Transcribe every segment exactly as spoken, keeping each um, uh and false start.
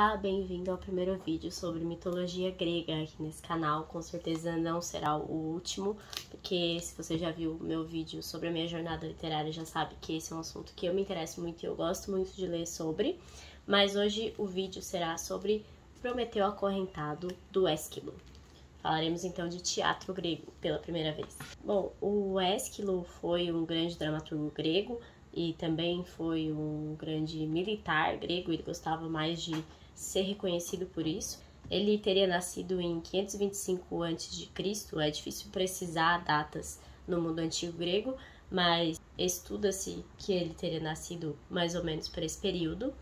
Olá, bem-vindo ao primeiro vídeo sobre mitologia grega aqui nesse canal. Com certeza não será o último, porque se você já viu meu vídeo sobre a minha jornada literária, já sabe que esse é um assunto que eu me interesso muito e eu gosto muito de ler sobre. Mas hoje o vídeo será sobre Prometeu Acorrentado, do Ésquilo. Falaremos então de teatro grego pela primeira vez. Bom, o Ésquilo foi um grande dramaturgo grego, e também foi um grande militar grego, ele gostava mais de ser reconhecido por isso. Ele teria nascido em quinhentos e vinte e cinco antes de Cristo, é difícil precisar datas no mundo antigo grego, mas estuda-se que ele teria nascido mais ou menos por esse período.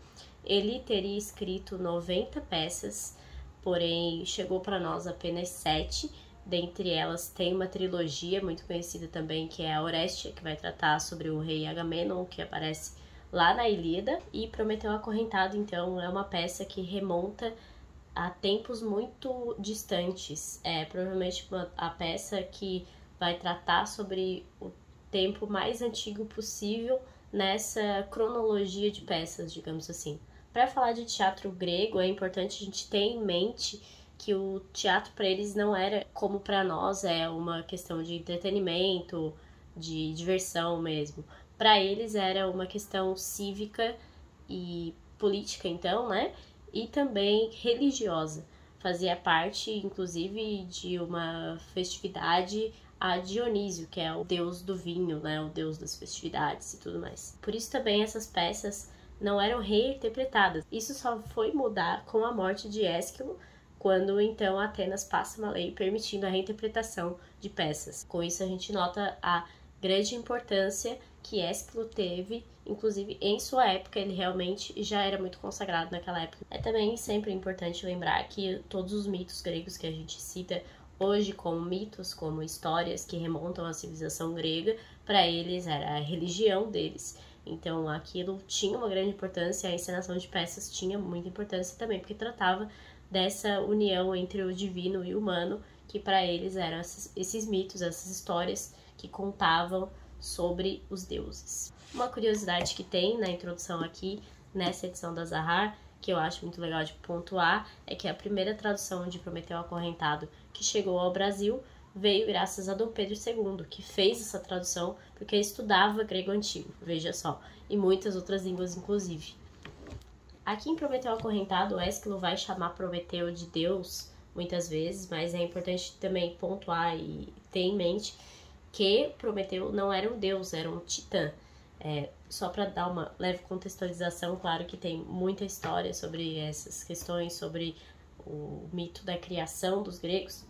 Ele teria escrito noventa peças, porém chegou para nós apenas sete. Dentre elas tem uma trilogia muito conhecida também, que é a Oresteia, que vai tratar sobre o rei Agamemnon, que aparece lá na Ilíada. E Prometeu Acorrentado, então, é uma peça que remonta a tempos muito distantes. É provavelmente uma, a peça que vai tratar sobre o tempo mais antigo possível nessa cronologia de peças, digamos assim. Para falar de teatro grego, é importante a gente ter em mente que o teatro para eles não era como para nós, é uma questão de entretenimento, de diversão mesmo. Para eles era uma questão cívica e política, então, né? E também religiosa. Fazia parte, inclusive, de uma festividade a Dionísio, que é o deus do vinho, né? O deus das festividades e tudo mais. Por isso também essas peças não eram reinterpretadas. Isso só foi mudar com a morte de Ésquilo, quando então Atenas passa uma lei permitindo a reinterpretação de peças. Com isso a gente nota a grande importância que Ésquilo teve, inclusive em sua época, ele realmente já era muito consagrado naquela época. É também sempre importante lembrar que todos os mitos gregos que a gente cita hoje como mitos, como histórias que remontam à civilização grega, para eles era a religião deles. Então aquilo tinha uma grande importância, a encenação de peças tinha muita importância também, porque tratava dessa união entre o divino e o humano, que para eles eram esses, esses mitos, essas histórias que contavam sobre os deuses. Uma curiosidade que tem na introdução aqui, nessa edição da Zahar, que eu acho muito legal de pontuar, é que a primeira tradução de Prometeu Acorrentado que chegou ao Brasil veio graças a Dom Pedro segundo, que fez essa tradução porque estudava grego antigo, veja só, e muitas outras línguas inclusive. Aqui em Prometeu Acorrentado, o Ésquilo vai chamar Prometeu de Deus muitas vezes, mas é importante também pontuar e ter em mente que Prometeu não era um deus, era um titã. É, só para dar uma leve contextualização, claro que tem muita história sobre essas questões, sobre o mito da criação dos gregos,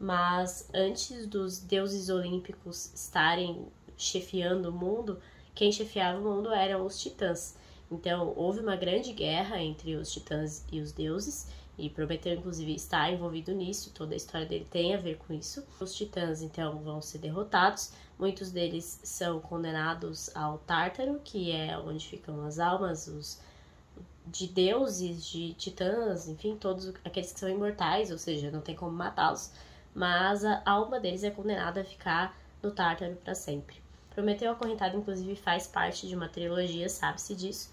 mas antes dos deuses olímpicos estarem chefiando o mundo, quem chefiava o mundo eram os titãs. Então, houve uma grande guerra entre os titãs e os deuses, e Prometeu, inclusive, está envolvido nisso, toda a história dele tem a ver com isso. Os titãs, então, vão ser derrotados, muitos deles são condenados ao Tártaro, que é onde ficam as almas os de deuses, de titãs, enfim, todos aqueles que são imortais, ou seja, não tem como matá-los, mas a alma deles é condenada a ficar no Tártaro para sempre. Prometeu Acorrentado, inclusive, faz parte de uma trilogia, sabe-se disso,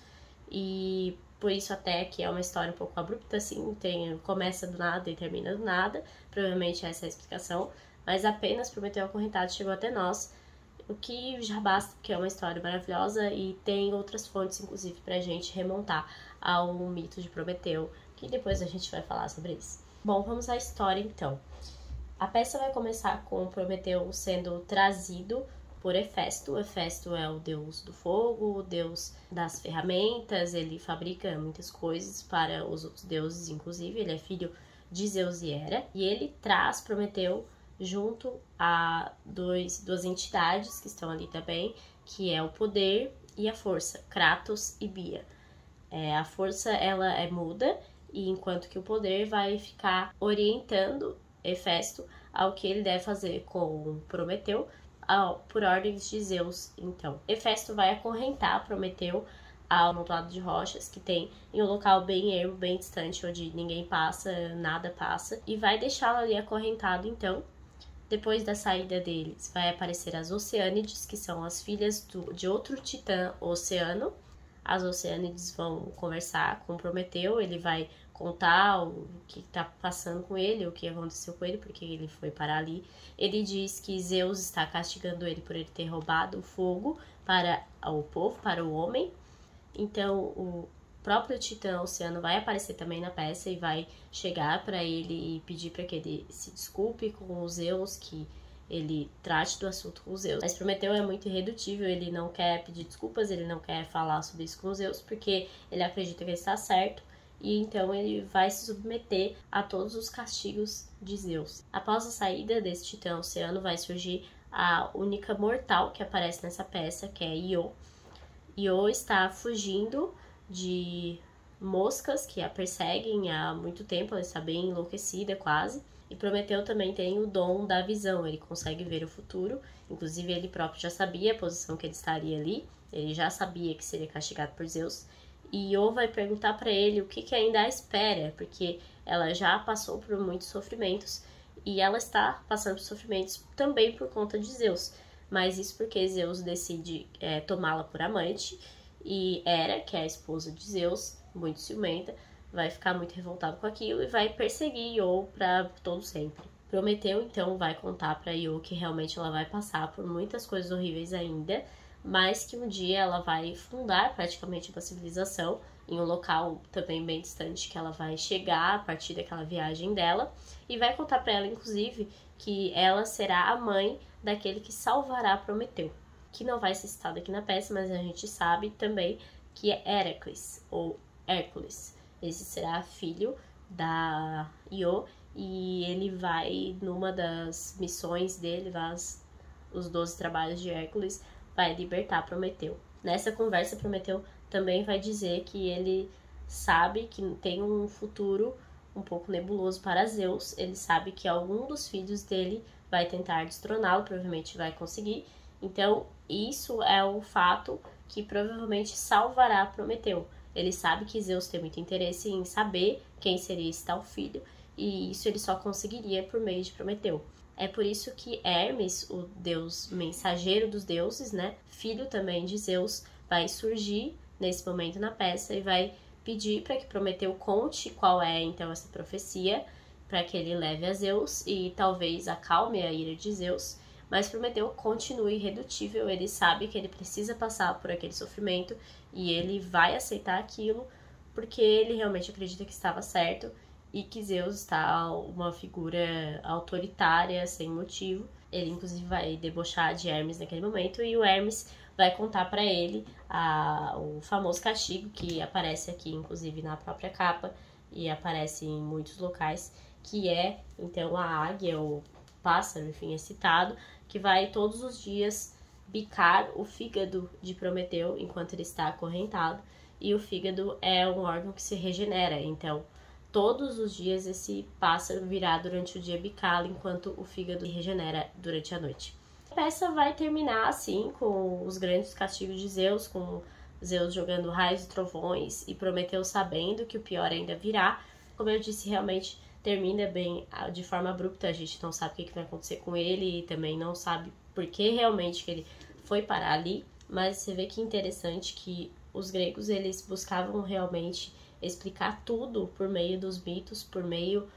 e por isso até que é uma história um pouco abrupta, assim, tem, começa do nada e termina do nada, provavelmente essa é a explicação, mas apenas Prometeu Acorrentado chegou até nós, o que já basta, porque é uma história maravilhosa e tem outras fontes, inclusive, pra gente remontar ao mito de Prometeu, que depois a gente vai falar sobre isso. Bom, vamos à história então. A peça vai começar com Prometeu sendo trazido por Hefesto. Hefesto é o deus do fogo, o deus das ferramentas, ele fabrica muitas coisas para os outros deuses, inclusive, ele é filho de Zeus e Hera, e ele traz Prometeu junto a dois, duas entidades que estão ali também, que é o poder e a força, Kratos e Bia. É, a força, ela é muda, e enquanto que o poder vai ficar orientando Hefesto ao que ele deve fazer com Prometeu, por ordens de Zeus, então. Hefesto vai acorrentar Prometeu ao amontoado de rochas que tem em um local bem ermo, bem distante, onde ninguém passa, nada passa, e vai deixá-lo ali acorrentado, então. Depois da saída deles, vai aparecer as Oceânides, que são as filhas do, de outro titã, Oceano. as Oceânides vão conversar com Prometeu, ele vai contar o que está passando com ele, o que aconteceu com ele, porque ele foi parar ali. Ele diz que Zeus está castigando ele por ele ter roubado o fogo para o povo, para o homem. Então o próprio Titã Oceano vai aparecer também na peça e vai chegar para ele e pedir para que ele se desculpe com os Zeus, que ele trate do assunto com os Zeus. Mas Prometeu é muito irredutível, ele não quer pedir desculpas, ele não quer falar sobre isso com os Zeus, porque ele acredita que ele está certo, e então ele vai se submeter a todos os castigos de Zeus. Após a saída desse Titã Oceano, vai surgir a única mortal que aparece nessa peça, que é Io. Io está fugindo de moscas que a perseguem há muito tempo, ela está bem enlouquecida quase. E Prometeu também tem o dom da visão, ele consegue ver o futuro, inclusive ele próprio já sabia a posição que ele estaria ali, ele já sabia que seria castigado por Zeus. E Io vai perguntar para ele o que, que ainda a espera, porque ela já passou por muitos sofrimentos e ela está passando por sofrimentos também por conta de Zeus, mas isso porque Zeus decide é, tomá-la por amante. E Hera, que é a esposa de Zeus, muito ciumenta, vai ficar muito revoltado com aquilo e vai perseguir Io para todo sempre. Prometeu, então, vai contar para Io que realmente ela vai passar por muitas coisas horríveis ainda, mas que um dia ela vai fundar praticamente uma civilização em um local também bem distante que ela vai chegar a partir daquela viagem dela, e vai contar para ela, inclusive, que ela será a mãe daquele que salvará Prometeu, que não vai ser citado aqui na peça, mas a gente sabe também que é Heracles, ou Hércules. Esse será filho da Io, e ele vai, numa das missões dele, das, os doze trabalhos de Hércules, vai libertar Prometeu. Nessa conversa, Prometeu também vai dizer que ele sabe que tem um futuro um pouco nebuloso para Zeus, ele sabe que algum dos filhos dele vai tentar destroná-lo, provavelmente vai conseguir. Então, isso é um fato que provavelmente salvará Prometeu. Ele sabe que Zeus tem muito interesse em saber quem seria esse tal filho, e isso ele só conseguiria por meio de Prometeu. É por isso que Hermes, o deus mensageiro dos deuses, né, filho também de Zeus, vai surgir nesse momento na peça e vai pedir para que Prometeu conte qual é então essa profecia, para que ele leve a Zeus e talvez acalme a ira de Zeus. Mas Prometeu continua irredutível, ele sabe que ele precisa passar por aquele sofrimento e ele vai aceitar aquilo porque ele realmente acredita que estava certo e que Zeus está uma figura autoritária, sem motivo. Ele, inclusive, vai debochar de Hermes naquele momento e o Hermes vai contar para ele a, o famoso castigo que aparece aqui, inclusive, na própria capa e aparece em muitos locais, que é, então, a águia, ou pássaro, enfim, é citado, que vai todos os dias bicar o fígado de Prometeu enquanto ele está acorrentado, e o fígado é um órgão que se regenera, então todos os dias esse pássaro virá durante o dia bicá-lo enquanto o fígado se regenera durante a noite. A peça vai terminar assim, com os grandes castigos de Zeus, com Zeus jogando raios e trovões e Prometeu sabendo que o pior ainda virá. Como eu disse, realmente termina bem de forma abrupta, a gente não sabe o que vai acontecer com ele e também não sabe por que realmente que ele foi parar ali, mas você vê que é interessante que os gregos, eles buscavam realmente explicar tudo por meio dos mitos, por meio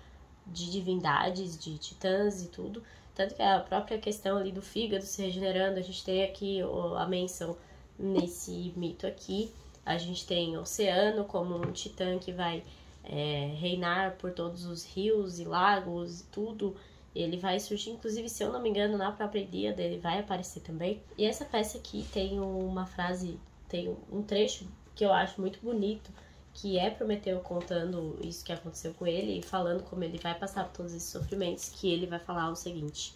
de divindades, de titãs e tudo, tanto que a própria questão ali do fígado se regenerando, a gente tem aqui a menção nesse mito aqui, a gente tem Oceano como um titã que vai É, reinar por todos os rios e lagos e tudo. Ele vai surgir, inclusive, se eu não me engano, na própria Ilíada, ele vai aparecer também. E essa peça aqui tem uma frase, tem um trecho que eu acho muito bonito, que é Prometeu contando isso que aconteceu com ele e falando como ele vai passar por todos esses sofrimentos, que ele vai falar o seguinte: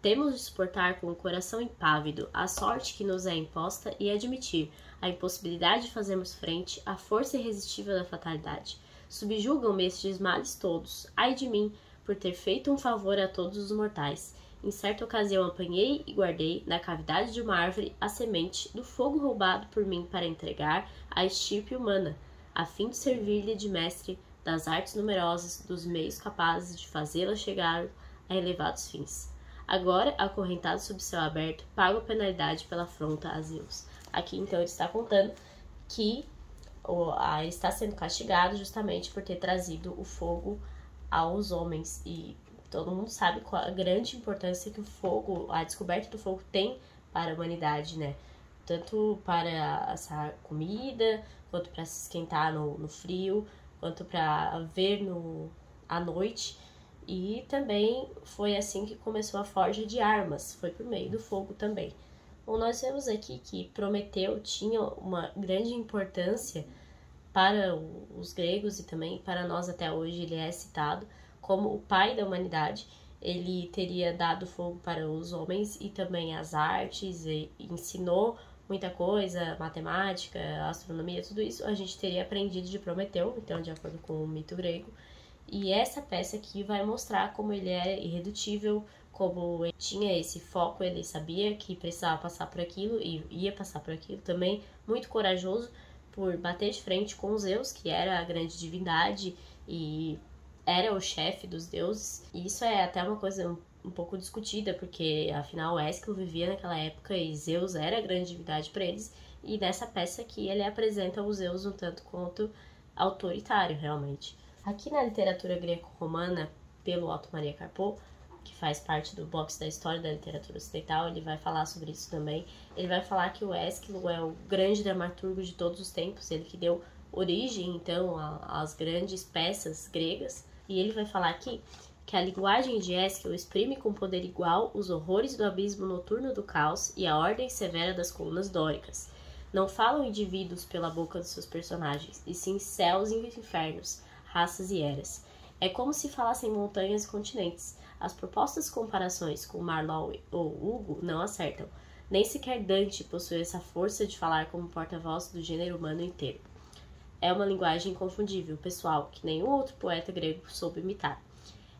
temos de suportar com o coração impávido a sorte que nos é imposta e admitir a impossibilidade de fazermos frente à força irresistível da fatalidade. Subjugam-me estes males todos, ai de mim, por ter feito um favor a todos os mortais. Em certa ocasião apanhei e guardei, na cavidade de uma árvore, a semente do fogo roubado por mim para entregar à estirpe humana, a fim de servir-lhe de mestre das artes numerosas, dos meios capazes de fazê-la chegar a elevados fins. Agora, acorrentado sob céu aberto, pago penalidade pela afronta a Zeus. Aqui, então, ele está contando que está sendo castigado justamente por ter trazido o fogo aos homens. E todo mundo sabe qual a grande importância que o fogo, a descoberta do fogo tem para a humanidade, né? Tanto para assar comida, quanto para se esquentar no, no frio, quanto para ver no, à noite. E também foi assim que começou a forja de armas, foi por meio do fogo também. Bom, nós vemos aqui que Prometeu tinha uma grande importância para os gregos e também para nós até hoje. Ele é citado como o pai da humanidade. Ele teria dado fogo para os homens e também as artes, e ensinou muita coisa, matemática, astronomia, tudo isso a gente teria aprendido de Prometeu, então, de acordo com o mito grego. E essa peça aqui vai mostrar como ele é irredutível, como ele tinha esse foco, ele sabia que precisava passar por aquilo e ia passar por aquilo também, muito corajoso por bater de frente com Zeus, que era a grande divindade e era o chefe dos deuses. E isso é até uma coisa um pouco discutida, porque afinal Ésquilo vivia naquela época e Zeus era a grande divindade para eles, e nessa peça aqui ele apresenta o Zeus um tanto quanto autoritário, realmente. Aqui na literatura greco-romana, pelo Otto Maria Carpó, que faz parte do box da história da literatura ocidental, ele vai falar sobre isso também. Ele vai falar que o Ésquilo é o grande dramaturgo de todos os tempos, ele que deu origem, então, às grandes peças gregas. E ele vai falar aqui que a linguagem de Ésquilo exprime com poder igual os horrores do abismo noturno do caos e a ordem severa das colunas dóricas. Não falam indivíduos pela boca dos seus personagens, e sim céus e infernos, raças e eras. É como se falassem montanhas e continentes. As propostas comparações com Marlowe ou Hugo não acertam. Nem sequer Dante possui essa força de falar como porta-voz do gênero humano inteiro. É uma linguagem inconfundível, pessoal, que nenhum outro poeta grego soube imitar.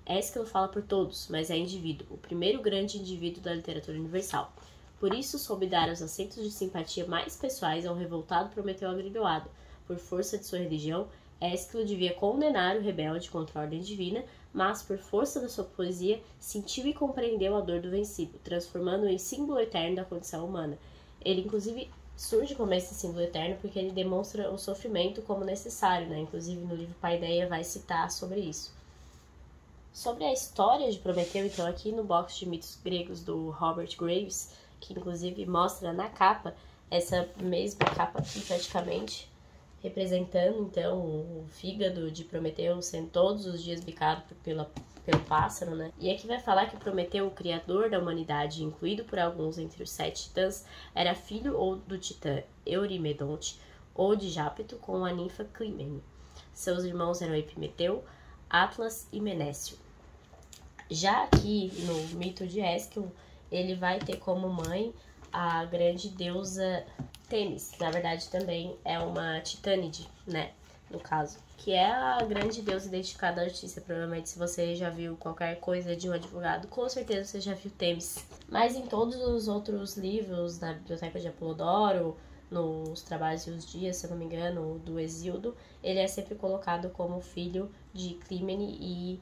Ésquilo fala por todos, mas é indivíduo, o primeiro grande indivíduo da literatura universal. Por isso soube dar os assentos de simpatia mais pessoais ao revoltado Prometeu agrilhoado. Por força de sua religião, Ésquilo devia condenar o rebelde contra a ordem divina, mas, por força da sua poesia, sentiu e compreendeu a dor do vencido, transformando-o em símbolo eterno da condição humana. Ele, inclusive, surge como esse símbolo eterno porque ele demonstra o sofrimento como necessário, né? Inclusive, no livro Paideia vai citar sobre isso. Sobre a história de Prometeu, então, aqui no box de mitos gregos do Robert Graves, que, inclusive, mostra na capa, essa mesma capa aqui, praticamente, representando, então, o fígado de Prometeu sendo todos os dias bicado pela, pelo pássaro, né? E aqui vai falar que Prometeu, o criador da humanidade, incluído por alguns entre os sete titãs, era filho ou do titã Eurimedonte ou de Jápeto com a ninfa Clímene. Seus irmãos eram Epimeteu, Atlas e Menécio. Já aqui no mito de Ésquilo, ele vai ter como mãe a grande deusa Temis, na verdade também é uma titânide, né, no caso, que é a grande deusa identificada da justiça. Provavelmente, se você já viu qualquer coisa de um advogado, com certeza você já viu Temis. Mas em todos os outros livros, na biblioteca de Apolodoro, nos Trabalhos e os Dias, se eu não me engano, do Hesíodo, ele é sempre colocado como filho de Clímene e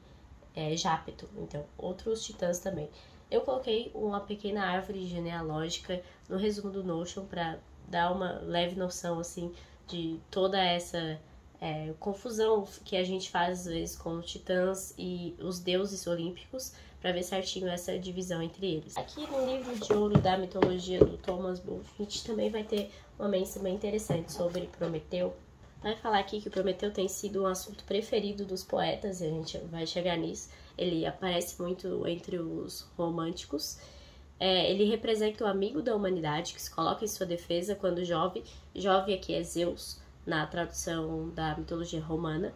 é, Jápeto, então, outros titãs também. Eu coloquei uma pequena árvore genealógica no resumo do Notion para dar uma leve noção, assim, de toda essa é, confusão que a gente faz, às vezes, com os titãs e os deuses olímpicos, para ver certinho essa divisão entre eles. Aqui no livro de ouro da mitologia do Thomas Wolfe, a gente também vai ter uma menção bem interessante sobre Prometeu. Vai falar aqui que Prometeu tem sido um assunto preferido dos poetas, e a gente vai chegar nisso. Ele aparece muito entre os românticos. É, ele representa o amigo da humanidade que se coloca em sua defesa quando Jove, Jove aqui é Zeus, na tradução da mitologia romana,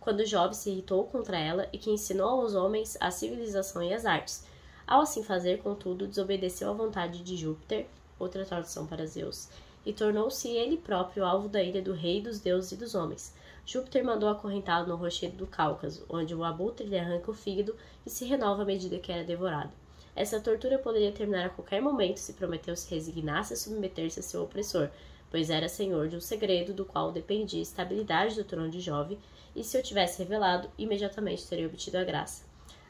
quando Jove se irritou contra ela e que ensinou aos homens a civilização e as artes. Ao assim fazer, contudo, desobedeceu à vontade de Júpiter, outra tradução para Zeus, e tornou-se ele próprio alvo da ira do rei dos deuses e dos homens. Júpiter mandou acorrentá-lo no rochedo do Cáucaso, onde o abutre lhe arranca o fígado e se renova à medida que era devorado. Essa tortura poderia terminar a qualquer momento se Prometeu se resignasse a submeter-se a seu opressor, pois era senhor de um segredo do qual dependia a estabilidade do trono de Jove, e se o tivesse revelado, imediatamente teria obtido a graça.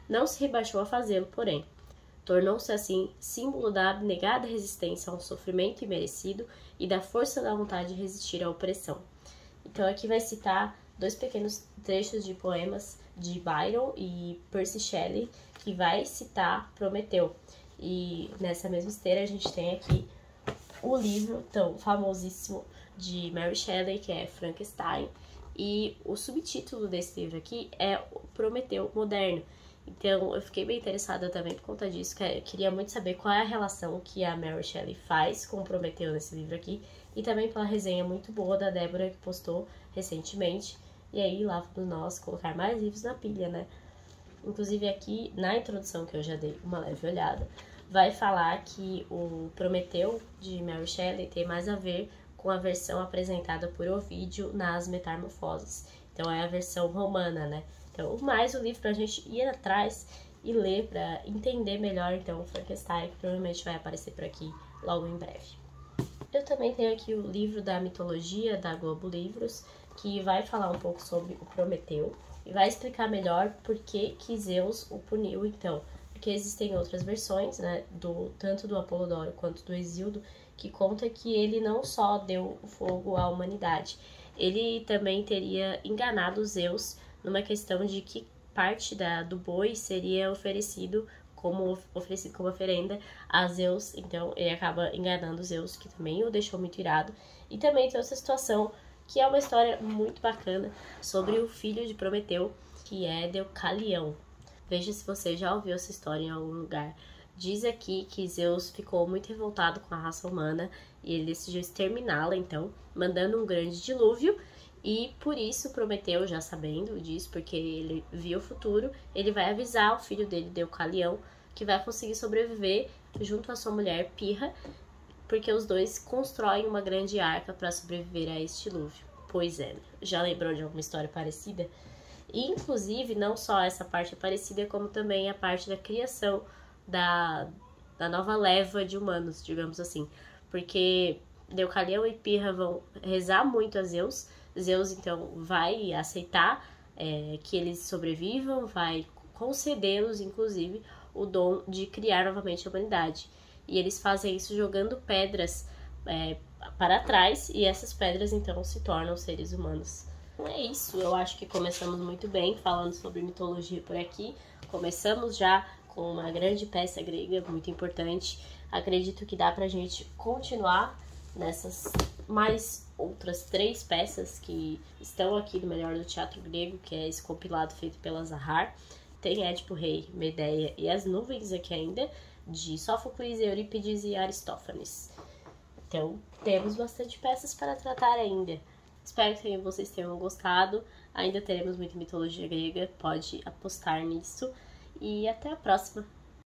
Não se rebaixou a fazê-lo, porém. tornou-se assim símbolo da abnegada resistência ao sofrimento imerecido e da força da vontade de resistir à opressão. Então aqui vai citar dois pequenos trechos de poemas de Byron e Percy Shelley, que vai citar Prometeu. E nessa mesma esteira a gente tem aqui o livro tão famosíssimo de Mary Shelley, que é Frankenstein, e o subtítulo desse livro aqui é Prometeu Moderno. Então eu fiquei bem interessada também por conta disso, que eu queria muito saber qual é a relação que a Mary Shelley faz com o Prometeu nesse livro aqui, e também pela resenha muito boa da Débora que postou recentemente, e aí lá vamos nós colocar mais livros na pilha, né? Inclusive aqui na introdução, que eu já dei uma leve olhada, vai falar que o Prometeu de Mary Shelley tem mais a ver com a versão apresentada por Ovídio nas Metamorfoses. Então é a versão romana, né? Então, mais o livro pra gente ir atrás e ler pra entender melhor, então, o Frankenstein, que provavelmente vai aparecer por aqui logo em breve. Eu também tenho aqui o livro da mitologia da Globo Livros, que vai falar um pouco sobre o Prometeu e vai explicar melhor por que que Zeus o puniu, então. Porque existem outras versões, né, do, tanto do Apolodoro quanto do Hesíodo, que conta que ele não só deu fogo à humanidade, ele também teria enganado Zeus numa questão de que parte da, do boi seria oferecido como, oferecido como oferenda a Zeus. Então ele acaba enganando Zeus, que também o deixou muito irado. E também tem essa situação, que é uma história muito bacana, sobre o filho de Prometeu, que é Deucalião. Veja se você já ouviu essa história em algum lugar. Diz aqui que Zeus ficou muito revoltado com a raça humana e ele decidiu exterminá-la, então, mandando um grande dilúvio. E por isso Prometeu, já sabendo disso, porque ele viu o futuro, ele vai avisar o filho dele, Deucalião, que vai conseguir sobreviver junto à sua mulher Pirra, porque os dois constroem uma grande arca para sobreviver a este dilúvio. Pois é, já lembrou de alguma história parecida? E, inclusive, não só essa parte parecida, como também a parte da criação da, da nova leva de humanos, digamos assim. Porque Deucalião e Pirra vão rezar muito a Zeus. Zeus, então, vai aceitar é, que eles sobrevivam, vai concedê-los, inclusive, o dom de criar novamente a humanidade. E eles fazem isso jogando pedras é, para trás, e essas pedras, então, se tornam seres humanos. Então é isso, eu acho que começamos muito bem falando sobre mitologia por aqui. Começamos já com uma grande peça grega, muito importante. Acredito que dá pra gente continuar nessas mais outras três peças que estão aqui do melhor do teatro grego, que é esse compilado feito pela Zahar. Tem Édipo Rei, Medeia e As Nuvens aqui ainda, de Sófocles, Eurípides e Aristófanes. Então, temos bastante peças para tratar ainda. Espero que vocês tenham gostado. Ainda teremos muita mitologia grega, pode apostar nisso. E até a próxima!